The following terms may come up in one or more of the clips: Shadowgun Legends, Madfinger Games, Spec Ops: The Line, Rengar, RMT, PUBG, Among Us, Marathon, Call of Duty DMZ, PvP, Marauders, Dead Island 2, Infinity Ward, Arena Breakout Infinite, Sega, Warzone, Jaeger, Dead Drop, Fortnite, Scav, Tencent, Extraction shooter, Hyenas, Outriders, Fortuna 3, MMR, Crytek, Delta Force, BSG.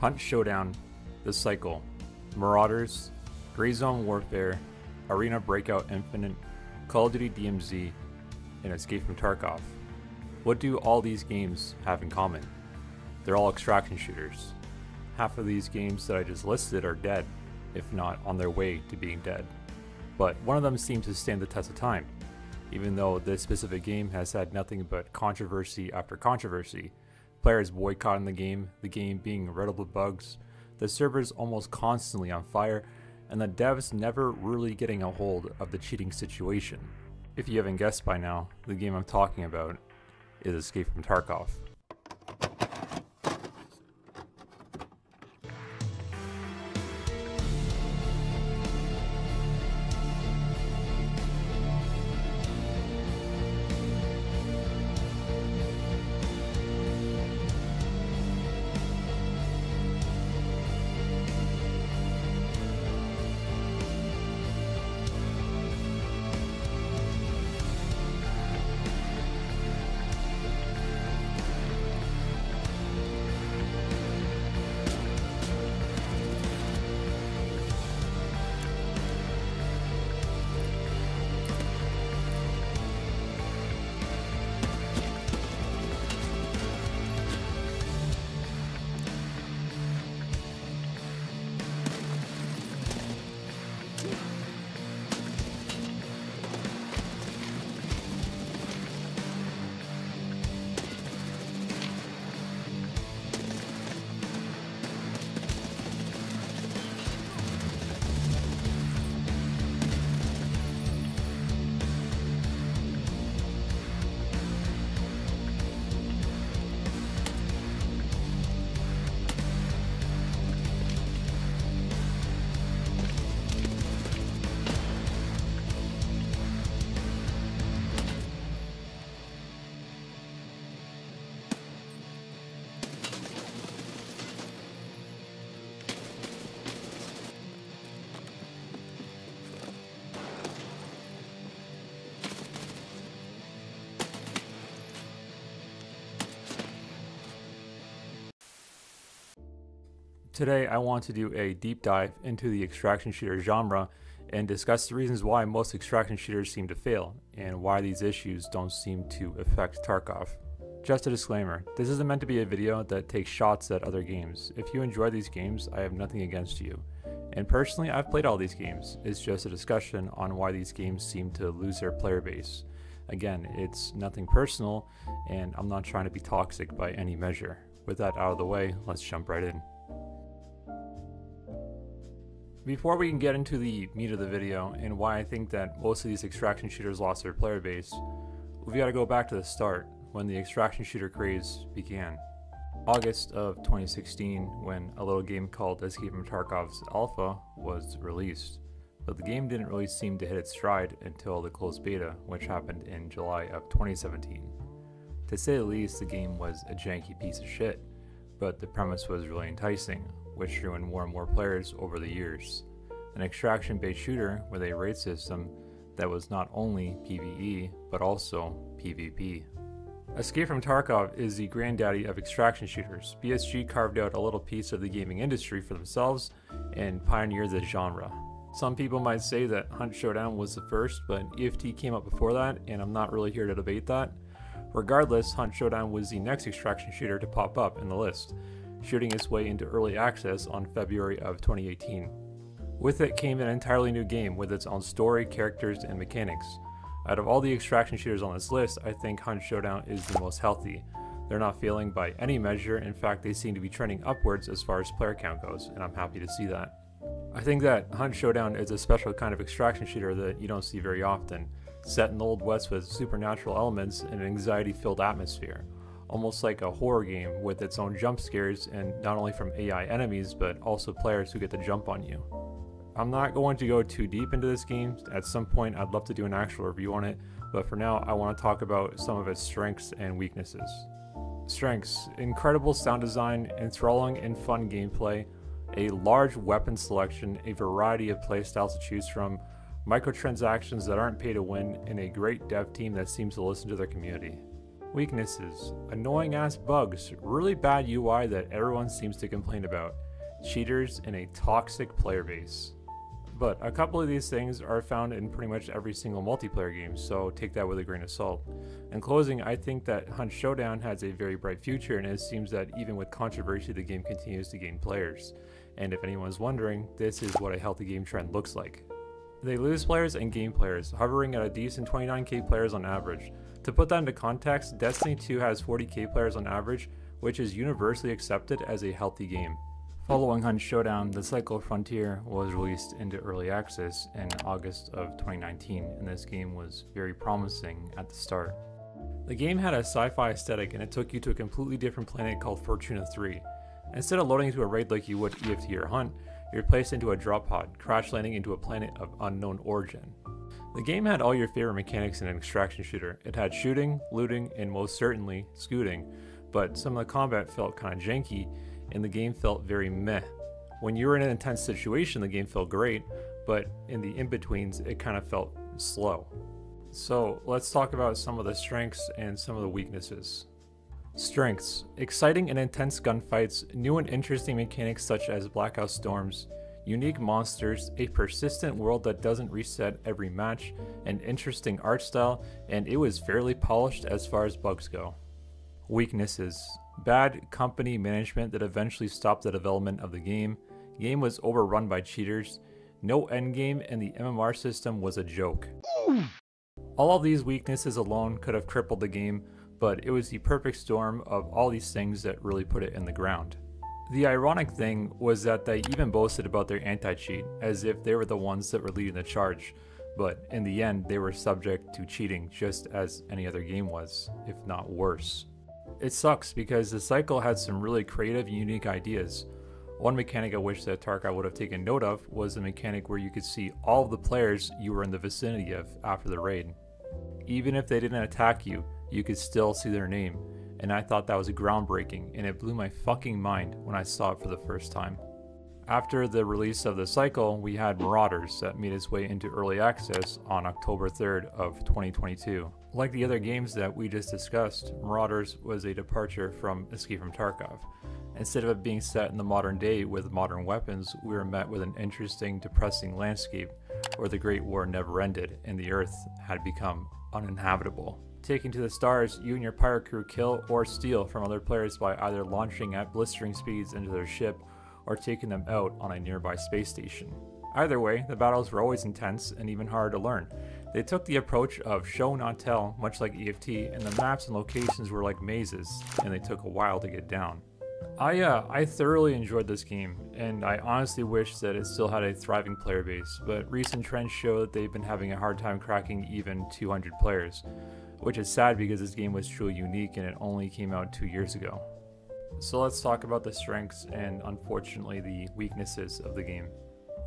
Hunt Showdown, The Cycle, Marauders, Grey Zone Warfare, Arena Breakout Infinite, Call of Duty DMZ, and Escape from Tarkov. What do all these games have in common? They're all extraction shooters. Half of these games that I just listed are dead, if not on their way to being dead. But one of them seems to stand the test of time, even though this specific game has had nothing but controversy after controversy. Players boycotting the game being riddled with bugs, the servers almost constantly on fire, and the devs never really getting a hold of the cheating situation. If you haven't guessed by now, the game I'm talking about is Escape from Tarkov. Today I want to do a deep dive into the extraction shooter genre and discuss the reasons why most extraction shooters seem to fail and why these issues don't seem to affect Tarkov. Just a disclaimer, this isn't meant to be a video that takes shots at other games. If you enjoy these games, I have nothing against you. And personally, I've played all these games. It's just a discussion on why these games seem to lose their player base. Again, it's nothing personal and I'm not trying to be toxic by any measure. With that out of the way, let's jump right in. Before we can get into the meat of the video and why I think that most of these extraction shooters lost their player base, we've got to go back to the start when the extraction shooter craze began. August of 2016, when a little game called Escape from Tarkov's Alpha was released, but the game didn't really seem to hit its stride until the closed beta, which happened in July of 2017. To say the least, the game was a janky piece of shit, but the premise was really enticing, which drew in more and more players over the years. An extraction-based shooter with a raid system that was not only PvE, but also PvP. Escape from Tarkov is the granddaddy of extraction shooters. BSG carved out a little piece of the gaming industry for themselves and pioneered the genre. Some people might say that Hunt Showdown was the first, but EFT came up before that, and I'm not really here to debate that. Regardless, Hunt Showdown was the next extraction shooter to pop up in the list, shooting its way into early access on February of 2018. With it came an entirely new game with its own story, characters, and mechanics. Out of all the extraction shooters on this list, I think Hunt Showdown is the most healthy. They're not failing by any measure. In fact, they seem to be trending upwards as far as player count goes, and I'm happy to see that. I think that Hunt Showdown is a special kind of extraction shooter that you don't see very often, set in the Old West with supernatural elements and an anxiety-filled atmosphere. Almost like a horror game with its own jump scares, and not only from AI enemies, but also players who get to jump on you. I'm not going to go too deep into this game. At some point I'd love to do an actual review on it, but for now I want to talk about some of its strengths and weaknesses. Strengths: incredible sound design, enthralling and fun gameplay, a large weapon selection, a variety of playstyles to choose from, microtransactions that aren't pay to win, and a great dev team that seems to listen to their community. Weaknesses: annoying ass bugs, really bad UI that everyone seems to complain about, cheaters, and a toxic player base. But a couple of these things are found in pretty much every single multiplayer game, so take that with a grain of salt. In closing, I think that Hunt Showdown has a very bright future, and it seems that even with controversy, the game continues to gain players. And if anyone's wondering, this is what a healthy game trend looks like. They lose players and gain players, hovering at a decent 29k players on average. To put that into context, Destiny 2 has 40k players on average, which is universally accepted as a healthy game. Following Hunt Showdown, The Cycle Frontier was released into early access in August of 2019, and this game was very promising at the start. The game had a sci-fi aesthetic, and it took you to a completely different planet called Fortuna 3. Instead of loading into a raid like you would EFT or Hunt, you're placed into a drop pod, crash landing into a planet of unknown origin. The game had all your favorite mechanics in an extraction shooter. It had shooting, looting, and most certainly scooting, but some of the combat felt kind of janky, and the game felt very meh. When you were in an intense situation, the game felt great, but in the in-betweens, it kind of felt slow. So let's talk about some of the strengths and some of the weaknesses. Strengths: exciting and intense gunfights, new and interesting mechanics such as blackout storms, unique monsters, a persistent world that doesn't reset every match, an interesting art style, and it was fairly polished as far as bugs go. Weaknesses: bad company management that eventually stopped the development of the game. The game was overrun by cheaters, no endgame, and the MMR system was a joke. All of these weaknesses alone could have crippled the game, but it was the perfect storm of all these things that really put it in the ground. The ironic thing was that they even boasted about their anti-cheat, as if they were the ones that were leading the charge, but in the end they were subject to cheating just as any other game was, if not worse. It sucks because The Cycle had some really creative, unique ideas. One mechanic I wish that Tarkov would have taken note of was the mechanic where you could see all of the players you were in the vicinity of after the raid. Even if they didn't attack you, you could still see their name, and I thought that was groundbreaking, and it blew my fucking mind when I saw it for the first time. After the release of The Cycle, we had Marauders that made its way into early access on October 3rd of 2022. Like the other games that we just discussed, Marauders was a departure from Escape from Tarkov. Instead of it being set in the modern day with modern weapons, we were met with an interesting, depressing landscape where the Great War never ended and the Earth had become uninhabitable. Taking to the stars, you and your pirate crew kill or steal from other players by either launching at blistering speeds into their ship or taking them out on a nearby space station. Either way, the battles were always intense and even harder to learn. They took the approach of show not tell, much like EFT, and the maps and locations were like mazes, and they took a while to get down. I thoroughly enjoyed this game, and I honestly wish that it still had a thriving player base, but recent trends show that they've been having a hard time cracking even 200 players, which is sad because this game was truly unique and it only came out 2 years ago. So let's talk about the strengths and, unfortunately, the weaknesses of the game.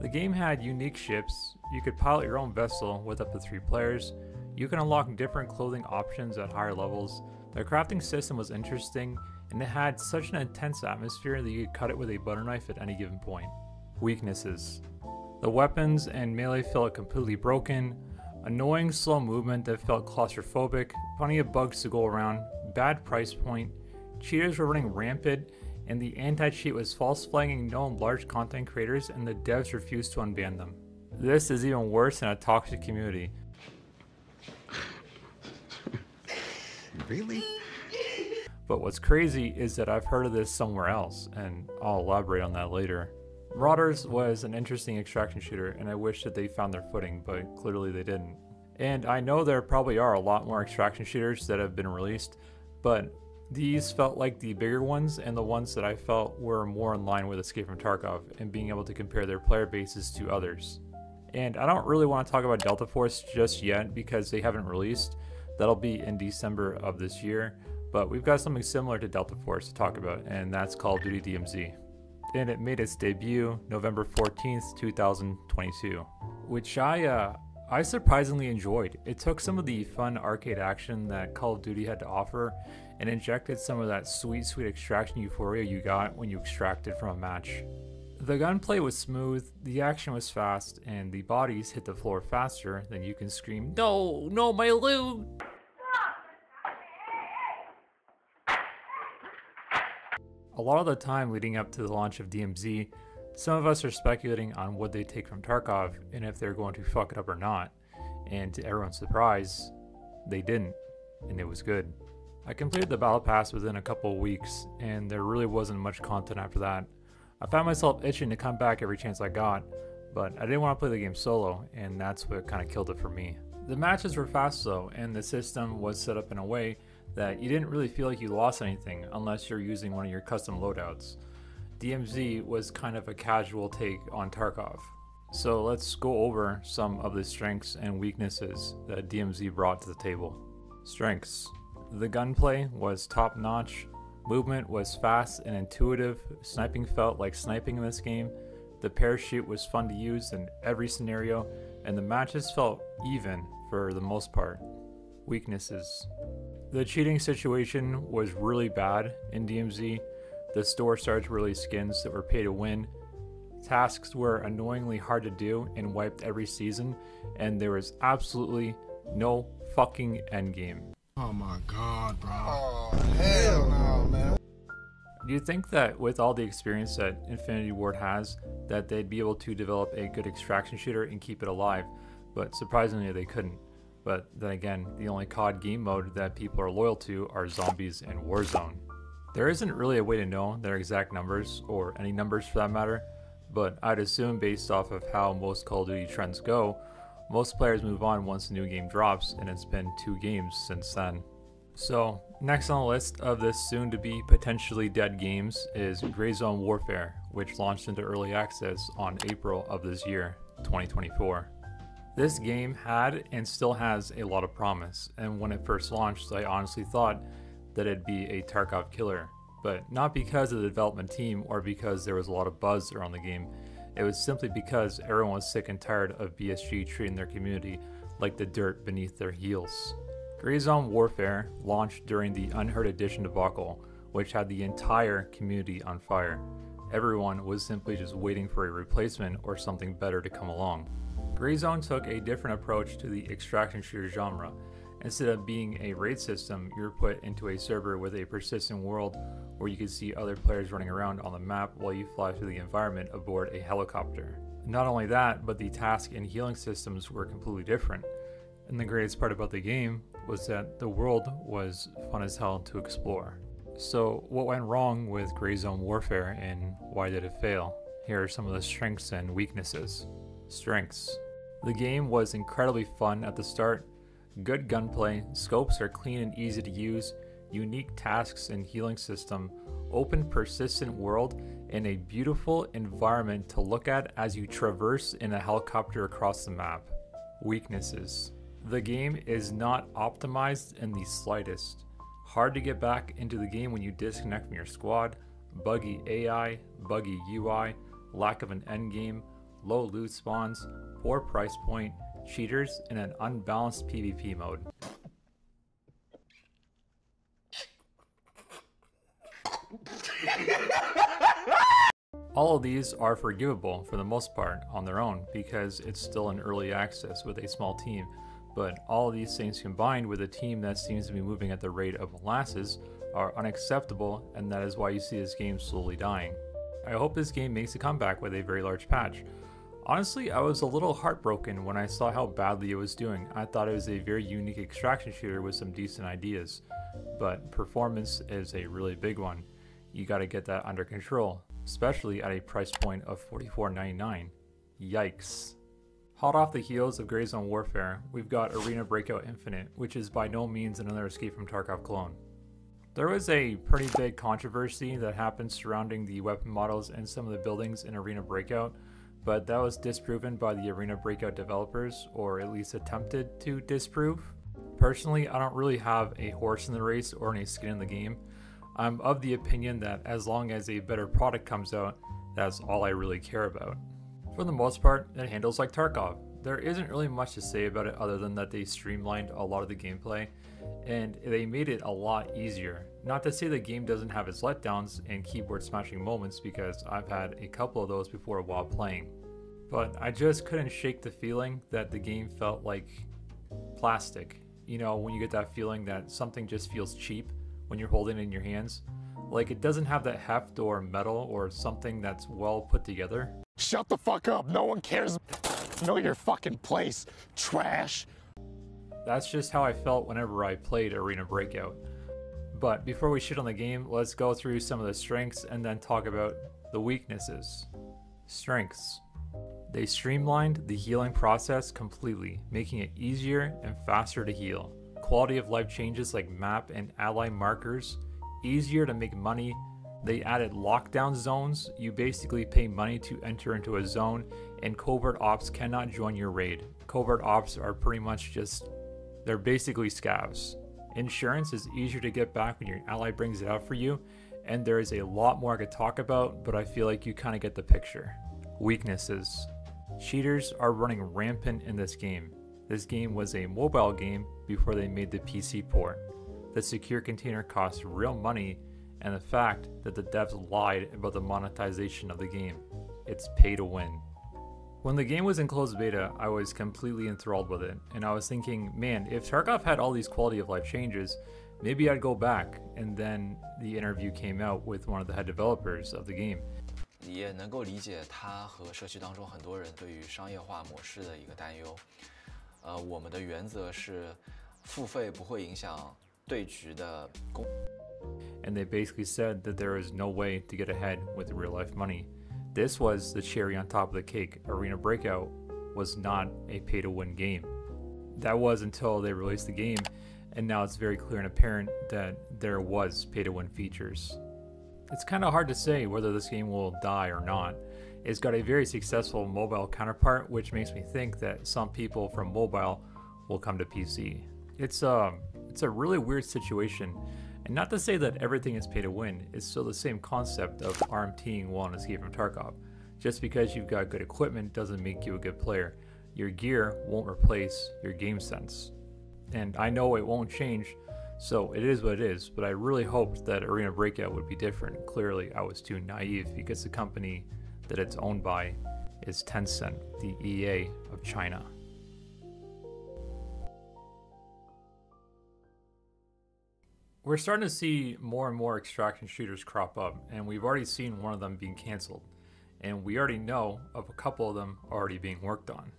The game had unique ships. You could pilot your own vessel with up to 3 players. You can unlock different clothing options at higher levels. The crafting system was interesting, and it had such an intense atmosphere that you could cut it with a butter knife at any given point. Weaknesses: the weapons and melee felt completely broken, annoying slow movement that felt claustrophobic, plenty of bugs to go around, bad price point, cheaters were running rampant, and the anti-cheat was false flagging known large content creators, and the devs refused to unban them. This is even worse in a toxic community. Really? But what's crazy is that I've heard of this somewhere else, and I'll elaborate on that later. Marauders was an interesting extraction shooter, and I wish that they found their footing, but clearly they didn't. And I know there probably are a lot more extraction shooters that have been released, but these felt like the bigger ones and the ones that I felt were more in line with Escape from Tarkov and being able to compare their player bases to others. And I don't really want to talk about Delta Force just yet because they haven't released. That'll be in December of this year, but we've got something similar to Delta Force to talk about, and that's Call of Duty DMZ. And it made its debut November 14th, 2022, which I surprisingly enjoyed. It took some of the fun arcade action that Call of Duty had to offer and injected some of that sweet, sweet extraction euphoria you got when you extracted from a match. The gunplay was smooth, the action was fast, and the bodies hit the floor faster than you can scream, "No, no, my loot!" A lot of the time leading up to the launch of DMZ, some of us are speculating on what they take from Tarkov and if they're going to fuck it up or not, and to everyone's surprise, they didn't, and it was good. I completed the Battle Pass within a couple of weeks, and there really wasn't much content after that. I found myself itching to come back every chance I got, but I didn't want to play the game solo, and that's what kind of killed it for me. The matches were fast though, and the system was set up in a way that you didn't really feel like you lost anything unless you're using one of your custom loadouts. DMZ was kind of a casual take on Tarkov. So let's go over some of the strengths and weaknesses that DMZ brought to the table. Strengths. The gunplay was top notch, movement was fast and intuitive, sniping felt like sniping in this game, the parachute was fun to use in every scenario, and the matches felt even for the most part. Weaknesses. The cheating situation was really bad in DMZ. The store started to release skins that were pay to win. Tasks were annoyingly hard to do and wiped every season, and there was absolutely no fucking endgame. Oh my god, bro. Oh, hell no, man. Do you think that with all the experience that Infinity Ward has, that they'd be able to develop a good extraction shooter and keep it alive? But surprisingly, they couldn't. But then again, the only COD game mode that people are loyal to are zombies and Warzone. There isn't really a way to know their exact numbers, or any numbers for that matter, but I'd assume based off of how most Call of Duty trends go, most players move on once a new game drops, and it's been 2 games since then. So next on the list of this soon to be potentially dead games is Grey Zone Warfare, which launched into early access on April of this year, 2024. This game had and still has a lot of promise, and when it first launched I honestly thought that it'd be a Tarkov killer, but not because of the development team or because there was a lot of buzz around the game. It was simply because everyone was sick and tired of BSG treating their community like the dirt beneath their heels. Grey Zone Warfare launched during the Unheard Edition debacle, which had the entire community on fire. Everyone was simply just waiting for a replacement or something better to come along. Grey Zone took a different approach to the extraction shooter genre. Instead of being a raid system, you were put into a server with a persistent world where you could see other players running around on the map while you fly through the environment aboard a helicopter. Not only that, but the task and healing systems were completely different. And the greatest part about the game was that the world was fun as hell to explore. So what went wrong with Grey Zone Warfare and why did it fail? Here are some of the strengths and weaknesses. Strengths. The game was incredibly fun at the start. Good gunplay, scopes are clean and easy to use, unique tasks and healing system, open persistent world, and a beautiful environment to look at as you traverse in a helicopter across the map. Weaknesses. The game is not optimized in the slightest. Hard to get back into the game when you disconnect from your squad, buggy AI, buggy UI, lack of an endgame, low loot spawns, poor price point, cheaters, and an unbalanced PvP mode. All of these are forgivable for the most part on their own because it's still in early access with a small team, but all of these things combined with a team that seems to be moving at the rate of molasses are unacceptable, and that is why you see this game slowly dying. I hope this game makes a comeback with a very large patch. Honestly, I was a little heartbroken when I saw how badly it was doing. I thought it was a very unique extraction shooter with some decent ideas, but performance is a really big one. You gotta get that under control, especially at a price point of $44.99. Yikes. Hot off the heels of Grey Zone Warfare, we've got Arena Breakout Infinite, which is by no means another Escape from Tarkov clone. There was a pretty big controversy that happened surrounding the weapon models and some of the buildings in Arena Breakout, but that was disproven by the Arena Breakout developers, or at least attempted to disprove. Personally, I don't really have a horse in the race or any skin in the game. I'm of the opinion that as long as a better product comes out, that's all I really care about. For the most part, it handles like Tarkov. There isn't really much to say about it other than that they streamlined a lot of the gameplay, and they made it a lot easier. Not to say the game doesn't have its letdowns and keyboard smashing moments, because I've had a couple of those before while playing. But I just couldn't shake the feeling that the game felt like plastic. You know, when you get that feeling that something just feels cheap when you're holding it in your hands. Like, it doesn't have that heft or metal or something that's well put together. Shut the fuck up, no one cares. Know your fucking place, trash. That's just how I felt whenever I played Arena Breakout. But before we shit on the game, let's go through some of the strengths and then talk about the weaknesses. Strengths. They streamlined the healing process completely, making it easier and faster to heal. Quality of life changes like map and ally markers, easier to make money. They added lockdown zones. You basically pay money to enter into a zone, and covert ops cannot join your raid. Covert ops are pretty much just, they're basically scavs. Insurance is easier to get back when your ally brings it out for you, and there is a lot more I could talk about, but I feel like you kind of get the picture. Weaknesses. Cheaters are running rampant in this game. This game was a mobile game before they made the PC port. The secure container costs real money, and the fact that the devs lied about the monetization of the game. It's pay to win. When the game was in closed beta, I was completely enthralled with it, and I was thinking, man, if Tarkov had all these quality of life changes, maybe I'd go back. And then the interview came out with one of the head developers of the game. And they basically said that there is no way to get ahead with real life money. This was the cherry on top of the cake. Arena Breakout was not a pay to win game. That was until they released the game, and now it's very clear and apparent that there was pay to win features. It's kind of hard to say whether this game will die or not. It's got a very successful mobile counterpart, which makes me think that some people from mobile will come to PC. It's a really weird situation. And not to say that everything is pay to win, it's still the same concept of RMTing while in Escape from Tarkov. Just because you've got good equipment doesn't make you a good player. Your gear won't replace your game sense. And I know it won't change, so it is what it is, but I really hoped that Arena Breakout would be different. Clearly I was too naive, because the company that it's owned by is Tencent, the EA of China. We're starting to see more and more extraction shooters crop up, and we've already seen one of them being canceled, and we already know of a couple of them already being worked on.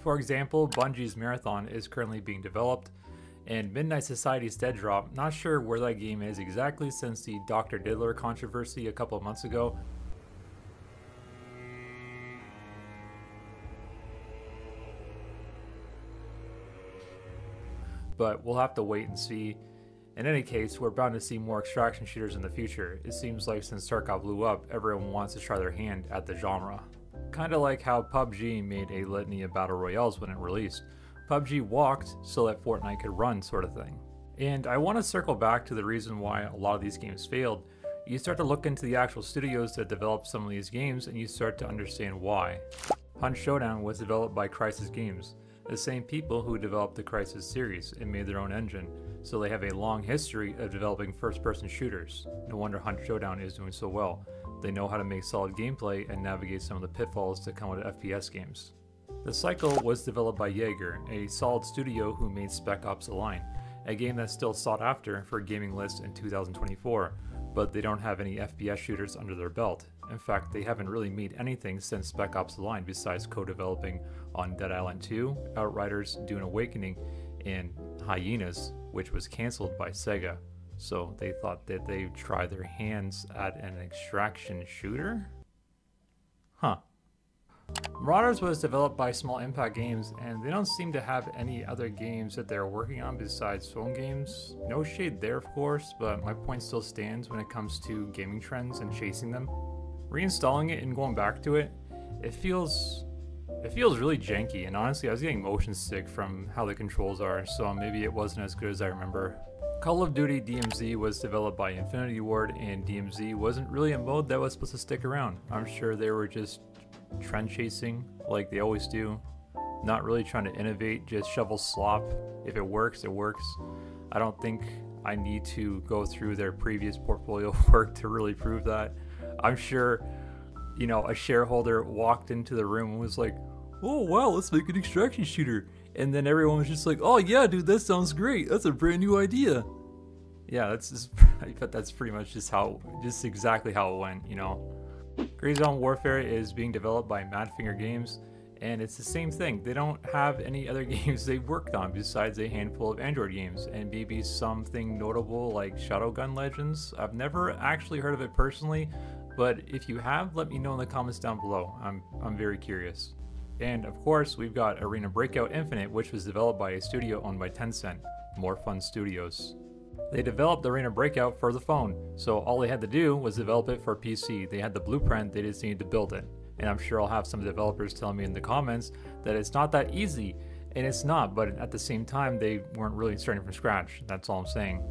For example, Bungie's Marathon is currently being developed, and Midnight Society's Dead Drop, not sure where that game is exactly since the Doctor Diddler controversy a couple of months ago. But we'll have to wait and see. In any case, we're bound to see more extraction shooters in the future. It seems like since Tarkov blew up, everyone wants to try their hand at the genre. Kinda like how PUBG made a litany of battle royales when it released. PUBG walked so that Fortnite could run, sort of thing. And I want to circle back to the reason why a lot of these games failed. You start to look into the actual studios that developed some of these games, and you start to understand why. Hunt Showdown was developed by Crysis Games, the same people who developed the Crysis series and made their own engine, so they have a long history of developing first-person shooters. No wonder Hunt Showdown is doing so well. They know how to make solid gameplay and navigate some of the pitfalls that come with FPS games. The Cycle was developed by Jaeger, a solid studio who made Spec Ops: The Line, a game that's still sought after for gaming lists in 2024, but they don't have any FPS shooters under their belt. In fact, they haven't really made anything since Spec Ops: The Line besides co-developing on Dead Island 2, Outriders, Dune: Awakening, and Hyenas, which was cancelled by Sega. So they thought that they'd try their hands at an extraction shooter? Huh. Marauders was developed by Small Impact Games, and they don't seem to have any other games that they're working on besides phone games. No shade there, of course, but my point still stands when it comes to gaming trends and chasing them. Reinstalling it and going back to it, it feels really janky, and honestly I was getting motion sick from how the controls are, so maybe it wasn't as good as I remember. Call of Duty DMZ was developed by Infinity Ward, and DMZ wasn't really a mode that was supposed to stick around. I'm sure they were just trend chasing like they always do, not really trying to innovate, just shovel slop. If it works, it works. I don't think I need to go through their previous portfolio of work to really prove that. I'm sure, you know, a shareholder walked into the room and was like, oh wow, let's make an extraction shooter, and then everyone was just like, oh yeah dude, that sounds great, that's a brand new idea. yeah, that's just, I bet that's pretty much exactly how it went, you know. Grey Zone Warfare is being developed by Madfinger Games, and it's the same thing. They don't have any other games they worked on besides a handful of Android games, and maybe something notable like Shadowgun Legends. I've never actually heard of it personally, but if you have, let me know in the comments down below. I'm very curious. And of course, we've got Arena Breakout Infinite, which was developed by a studio owned by Tencent, More Fun Studios. They developed Arena Breakout for the phone, so all they had to do was develop it for PC. They had the blueprint, they just needed to build it. And I'm sure I'll have some developers telling me in the comments that it's not that easy, and it's not, but at the same time, they weren't really starting from scratch. That's all I'm saying.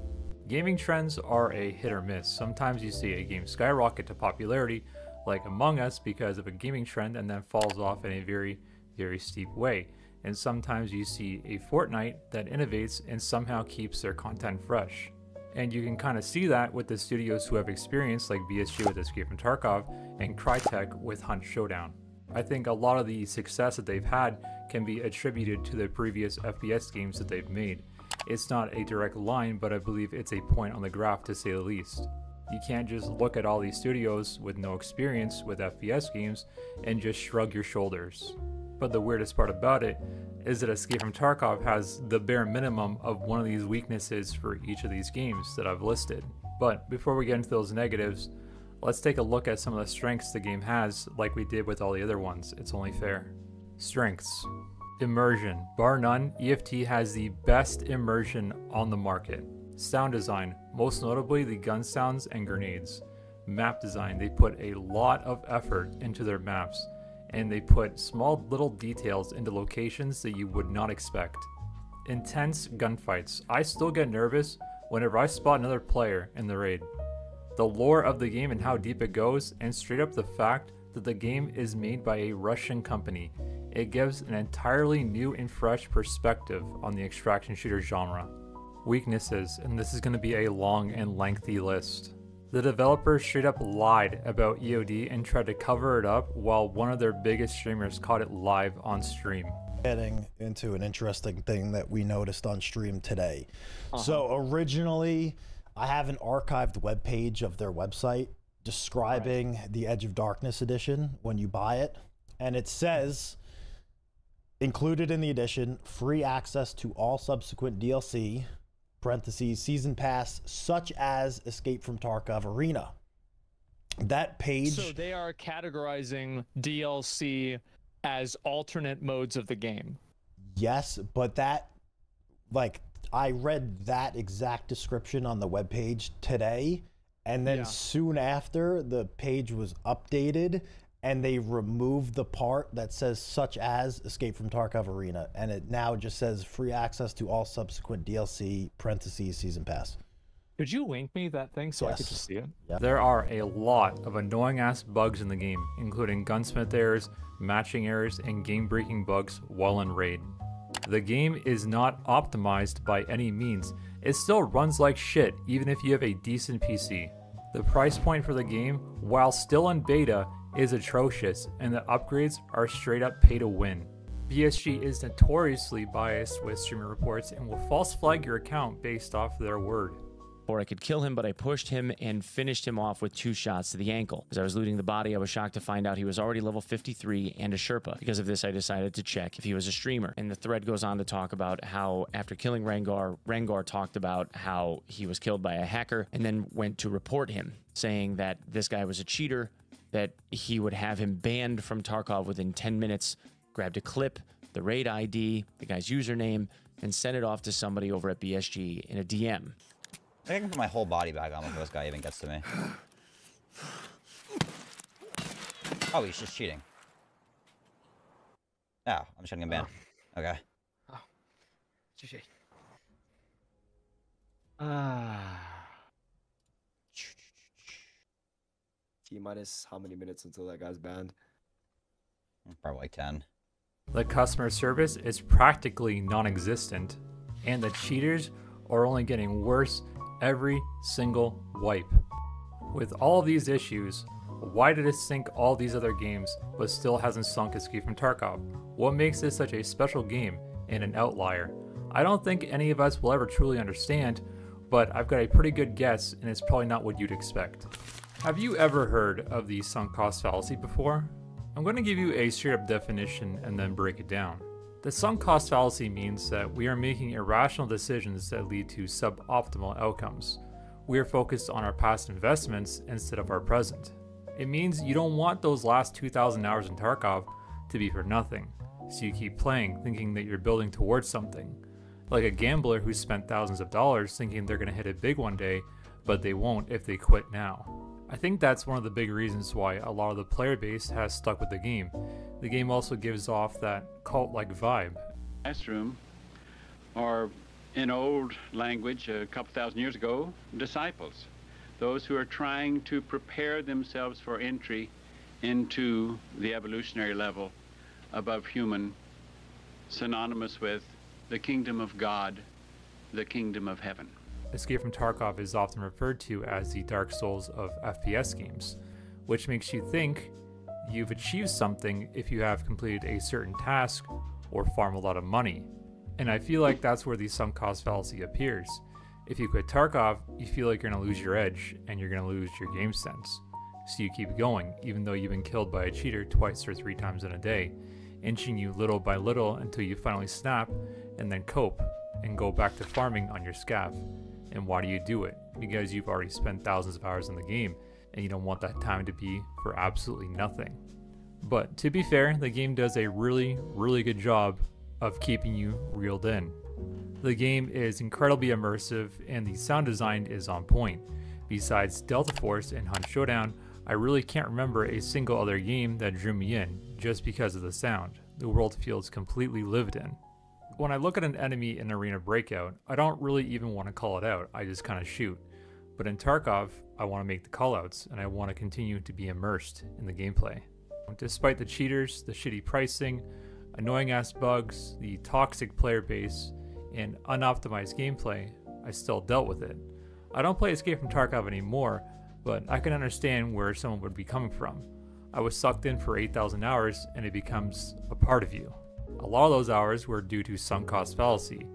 Gaming trends are a hit or miss. Sometimes you see a game skyrocket to popularity, like Among Us, because of a gaming trend, and then falls off in a very, very steep way. And sometimes you see a Fortnite that innovates and somehow keeps their content fresh. And you can kind of see that with the studios who have experience, like BSG with Escape from Tarkov and Crytek with Hunt Showdown. I think a lot of the success that they've had can be attributed to the previous FPS games that they've made. It's not a direct line, but I believe it's a point on the graph, to say the least. You can't just look at all these studios with no experience with FPS games and just shrug your shoulders. But the weirdest part about it is that Escape from Tarkov has the bare minimum of one of these weaknesses for each of these games that I've listed. But before we get into those negatives, let's take a look at some of the strengths the game has, like we did with all the other ones. It's only fair. Strengths. Immersion. Bar none, EFT has the best immersion on the market. Sound design, most notably the gun sounds and grenades. Map design, they put a lot of effort into their maps, and they put small little details into locations that you would not expect. Intense gunfights, I still get nervous whenever I spot another player in the raid. The lore of the game and how deep it goes, and straight up the fact that the game is made by a Russian company. It gives an entirely new and fresh perspective on the extraction shooter genre. Weaknesses, and this is going to be a long and lengthy list. The developers straight up lied about EOD and tried to cover it up, while one of their biggest streamers caught it live on stream. Heading into an interesting thing that we noticed on stream today. So originally, I have an archived webpage of their website describing the Edge of Darkness edition when you buy it, and it says, included in the edition, free access to all subsequent DLC, parentheses, season pass, such as Escape from Tarkov Arena. That page... So they are categorizing DLC as alternate modes of the game. Yes, but that, like, I read that exact description on the webpage today, and then soon after, the page was updated, and they removed the part that says such as Escape from Tarkov Arena, and it now just says free access to all subsequent DLC, parentheses, season pass. Could you link me that thing so I could just see it? Yep. There are a lot of annoying ass bugs in the game, including gunsmith errors, matching errors, and game breaking bugs while in raid. The game is not optimized by any means. It still runs like shit even if you have a decent PC. The price point for the game, while still in beta, is atrocious, and the upgrades are straight up pay to win. BSG is notoriously biased with streamer reports and will false flag your account based off their word. Or I could kill him, but I pushed him and finished him off with 2 shots to the ankle. As I was looting the body, I was shocked to find out he was already level 53 and a Sherpa. Because of this, I decided to check if he was a streamer. And the thread goes on to talk about how, after killing Rengar, Rengar talked about how he was killed by a hacker and then went to report him, saying that this guy was a cheater, that he would have him banned from Tarkov within 10 minutes, grabbed a clip, the raid ID, the guy's username, and sent it off to somebody over at BSG in a DM. I think I can put my whole body bag on before this guy even gets to me. Oh, he's just cheating. Oh, I'm just gonna get banned. Okay. Oh. GG. T-minus how many minutes until that guy's banned? Probably like 10. The customer service is practically non-existent, and the cheaters are only getting worse every single wipe. With all these issues, why did it sink all these other games but still hasn't sunk Escape from Tarkov? What makes this such a special game and an outlier? I don't think any of us will ever truly understand but I've got a pretty good guess and it's probably not what you'd expect. Have you ever heard of the sunk cost fallacy before? I'm going to give you a straight up definition and then break it down. The sunk cost fallacy means that we are making irrational decisions that lead to suboptimal outcomes. We are focused on our past investments instead of our present. It means you don't want those last 2,000 hours in Tarkov to be for nothing, so you keep playing thinking that you're building towards something. Like a gambler who spent thousands of dollars thinking they're going to hit it big one day, but they won't if they quit now. I think that's one of the big reasons why a lot of the player base has stuck with the game. The game also gives off that cult-like vibe. Classroom, or in old language a couple thousand years ago, disciples. Those who are trying to prepare themselves for entry into the evolutionary level above human, synonymous with the kingdom of God, the kingdom of heaven. Escape from Tarkov is often referred to as the Dark Souls of FPS games, which makes you think you've achieved something if you have completed a certain task or farm a lot of money. And I feel like that's where the sunk cost fallacy appears. If you quit Tarkov, you feel like you're going to lose your edge and you're going to lose your game sense. So you keep going, even though you've been killed by a cheater twice or three times in a day, inching you little by little until you finally snap and then cope and go back to farming on your scav. And why do you do it? Because you've already spent thousands of hours in the game and you don't want that time to be for absolutely nothing. But to be fair, the game does a really good job of keeping you reeled in. The game is incredibly immersive and the sound design is on point. Besides Delta Force and Hunt Showdown, I really can't remember a single other game that drew me in just because of the sound. The world feels completely lived in. When I look at an enemy in Arena Breakout, I don't really even want to call it out, I just kind of shoot. But in Tarkov, I want to make the callouts and I want to continue to be immersed in the gameplay. Despite the cheaters, the shitty pricing, annoying ass bugs, the toxic player base, and unoptimized gameplay, I still dealt with it. I don't play Escape from Tarkov anymore, but I can understand where someone would be coming from. I was sucked in for 8,000 hours and it becomes a part of you. A lot of those hours were due to sunk cost fallacy,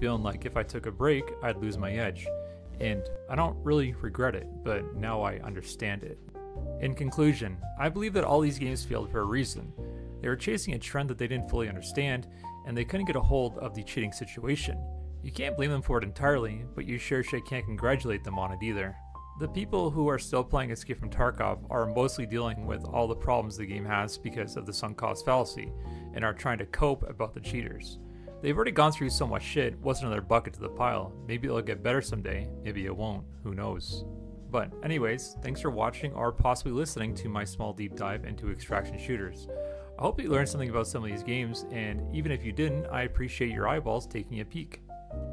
feeling like if I took a break, I'd lose my edge. And I don't really regret it, but now I understand it. In conclusion, I believe that all these games failed for a reason. They were chasing a trend that they didn't fully understand, and they couldn't get a hold of the cheating situation. You can't blame them for it entirely, but you sure shit can't congratulate them on it either. The people who are still playing Escape from Tarkov are mostly dealing with all the problems the game has because of the sunk cost fallacy, and are trying to cope about the cheaters. They've already gone through so much shit, what's another bucket to the pile? Maybe it'll get better someday, maybe it won't, who knows. But anyways, thanks for watching or possibly listening to my small deep dive into extraction shooters. I hope you learned something about some of these games, and even if you didn't, I appreciate your eyeballs taking a peek.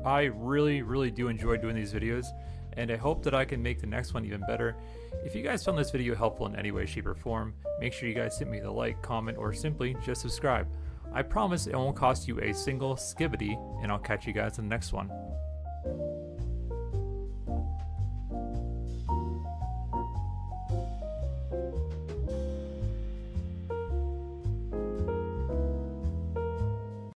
I really do enjoy doing these videos, and I hope that I can make the next one even better. If you guys found this video helpful in any way, shape, or form, make sure you guys hit me the like, comment, or simply just subscribe. I promise it won't cost you a single skibbity, and I'll catch you guys in the next one.